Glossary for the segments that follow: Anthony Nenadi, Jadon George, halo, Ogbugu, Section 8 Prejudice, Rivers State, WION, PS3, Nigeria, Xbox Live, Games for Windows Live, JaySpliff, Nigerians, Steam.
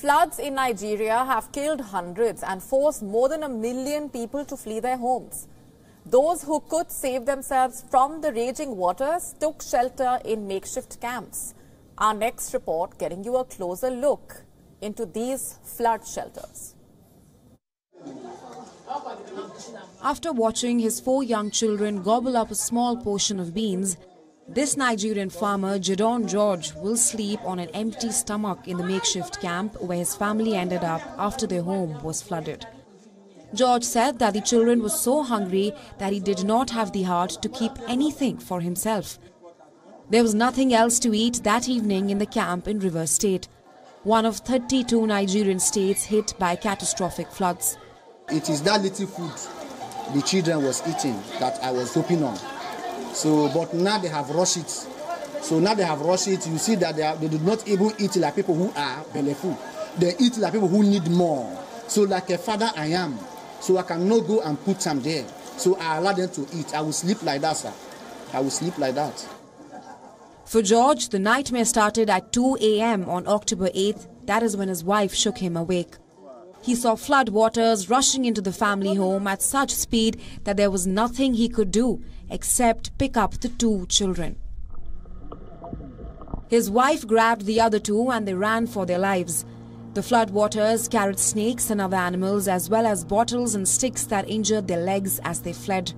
Floods in Nigeria have killed hundreds and forced more than 1 million people to flee their homes. Those who could save themselves from the raging waters took shelter in makeshift camps. Our next report getting you a closer look into these flood shelters. After watching his 4 young children gobble up a small portion of beans, this Nigerian farmer, Jadon George, will sleep on an empty stomach in the makeshift camp where his family ended up after their home was flooded. George said that the children were so hungry that he did not have the heart to keep anything for himself. There was nothing else to eat that evening in the camp in Rivers State, one of 32 Nigerian states hit by catastrophic floods. It is that little food the children was eating that I was hoping on. So, but now they have rushed it. You see that they do not even eat like people who are bellyful. They eat like people who need more. So, like a father I am. So, I cannot go and put some there. So, I allow them to eat. I will sleep like that, sir. I will sleep like that. For George, the nightmare started at 2 a.m. on October 8th. That is when his wife shook him awake. He saw flood waters rushing into the family home at such speed that there was nothing he could do except pick up the 2 children. His wife grabbed the other 2 and they ran for their lives. The flood waters carried snakes and other animals as well as bottles and sticks that injured their legs as they fled.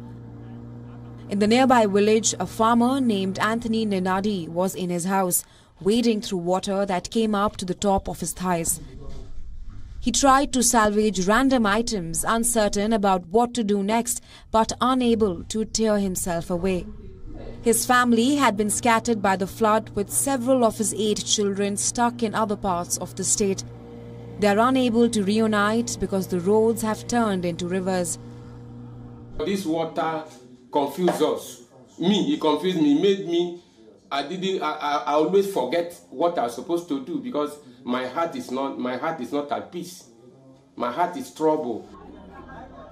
In the nearby village, a farmer named Anthony Nenadi was in his house, wading through water that came up to the top of his thighs. He tried to salvage random items, uncertain about what to do next, but unable to tear himself away. His family had been scattered by the flood, with several of his 8 children stuck in other parts of the state. They are unable to reunite because the roads have turned into rivers. This water confused us. It confused me, made me. I always forget what I was supposed to do because my heart is not at peace. My heart is troubled.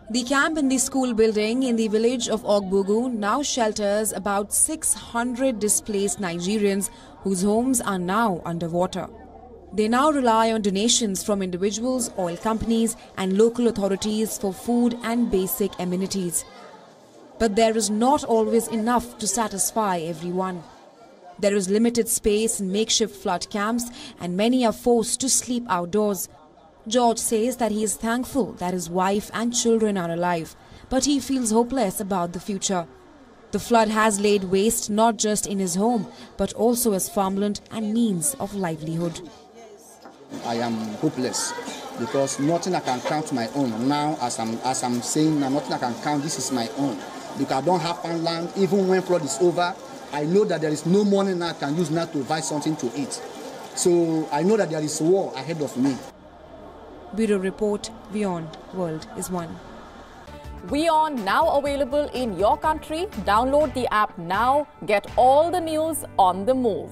The camp in the school building in the village of Ogbugu now shelters about 600 displaced Nigerians whose homes are now underwater. They now rely on donations from individuals, oil companies and local authorities for food and basic amenities. But there is not always enough to satisfy everyone. There is limited space in makeshift flood camps and many are forced to sleep outdoors. George says that he is thankful that his wife and children are alive, but he feels hopeless about the future. The flood has laid waste not just in his home, but also his farmland and means of livelihood. I am hopeless because nothing I can count my own. Now, as I'm saying, nothing I can count, this is my own. Because I don't have farmland, even when flood is over, I know that there is no money now I can use now to buy something to eat. So I know that there is war ahead of me. Bureau Report, WION, World is One. WION now available in your country. Download the app now. Get all the news on the move.